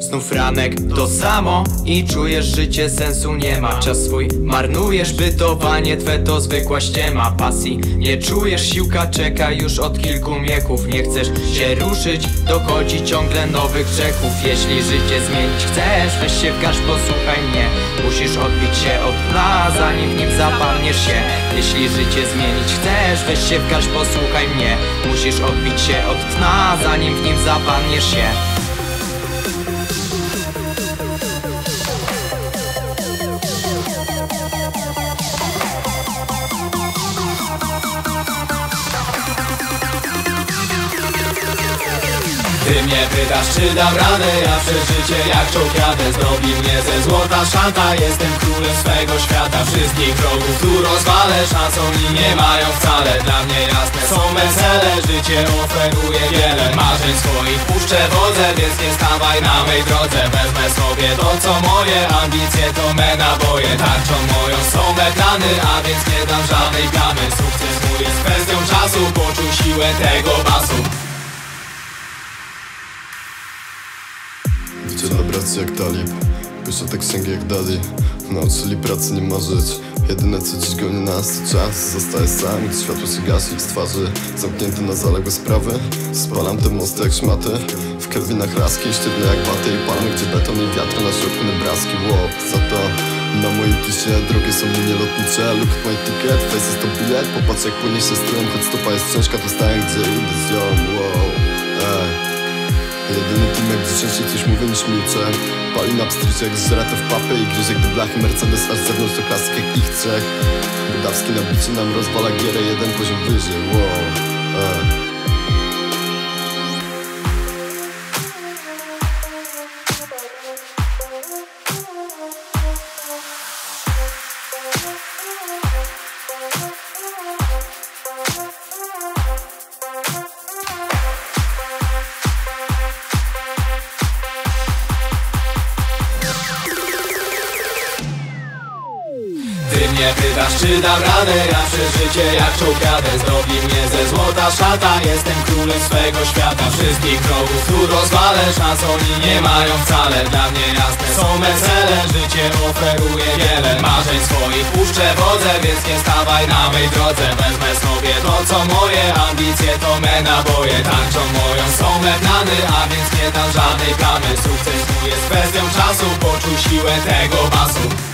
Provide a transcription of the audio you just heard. Znów ranek, to samo i czujesz życie sensu nie ma. Czas swój marnujesz, bytowanie twe to zwykła ściema. Pasji nie czujesz, siłka czeka już od kilku mieków. Nie chcesz się ruszyć, dochodzi ciągle nowych grzechów. Jeśli życie zmienić chcesz, weź się w garść, posłuchaj mnie. Musisz odbić się od dna, zanim w nim zapadniesz się. Jeśli życie zmienić chcesz, weź się w garść, posłuchaj mnie. Musisz odbić się od dna, zanim w nim zapadniesz się. Ty mnie pytasz, czy dam radę, ja przeżycie jak czołg jadę. Zdobi mnie ze złota szata, jestem królem swego świata. Wszystkich wrogów tu rozwalę, szans oni nie mają wcale. Dla mnie jasne są wesele, życie oferuje wiele. Marzeń swoich puszczę wodze, więc nie stawaj na mej drodze. Wezmę sobie to co moje, ambicje to me naboje. Tarczą moją są me plany, a więc nie dam żadnej plamy. Sukces mój jest kwestią czasu, poczuj siłę tego basu. Tyle pracy jak Talib, piszę teksty jak Dali. Nauczyli pracy nie marzyć, jedyne co dziś goni nas to czas. Zostaję sam, gdy światło się gasi ich z twarzy. Zamknięty na zaległe sprawy, spalam te mosty jak szmaty. W kelwinach raski, sztywne jak baty i palmy, gdzie beton i wiatr na środku nebraski. Łop, za to na moim tisie drogie są linie lotnicze. Look at my ticket, face jest to bilet. Popatrz jak płynie się stron, choć stopa jest ciężka, to staję gdzie idę z nią. Wow, ej. Jedyny tym jak dziecięci coś mówię niż milczę. Pali na pstrycie jak zżeraty w papy i gryzie jak do blachy Mercedes, aż zewnątrz do klasy jak ich trzech. Budawski nabicie nam rozwala gierę, jeden poziom wyżej, wow, Nie pytasz, czy dam radę, ja przeżycie jak czołg jadę. Zdobi mnie ze złota szata, jestem królem swego świata. Wszystkich wrogów tu rozwalę, szans oni nie mają wcale. Dla mnie jasne są wesele, życie oferuje wiele. Marzeń swoich puszczę wodze, więc nie stawaj na mej drodze. Wezmę sobie to co moje, ambicje to me naboje. Tarczą moją są me plany, a więc nie dam żadnej plamy. Sukces tu jest kwestią czasu, poczuj siłę tego basu.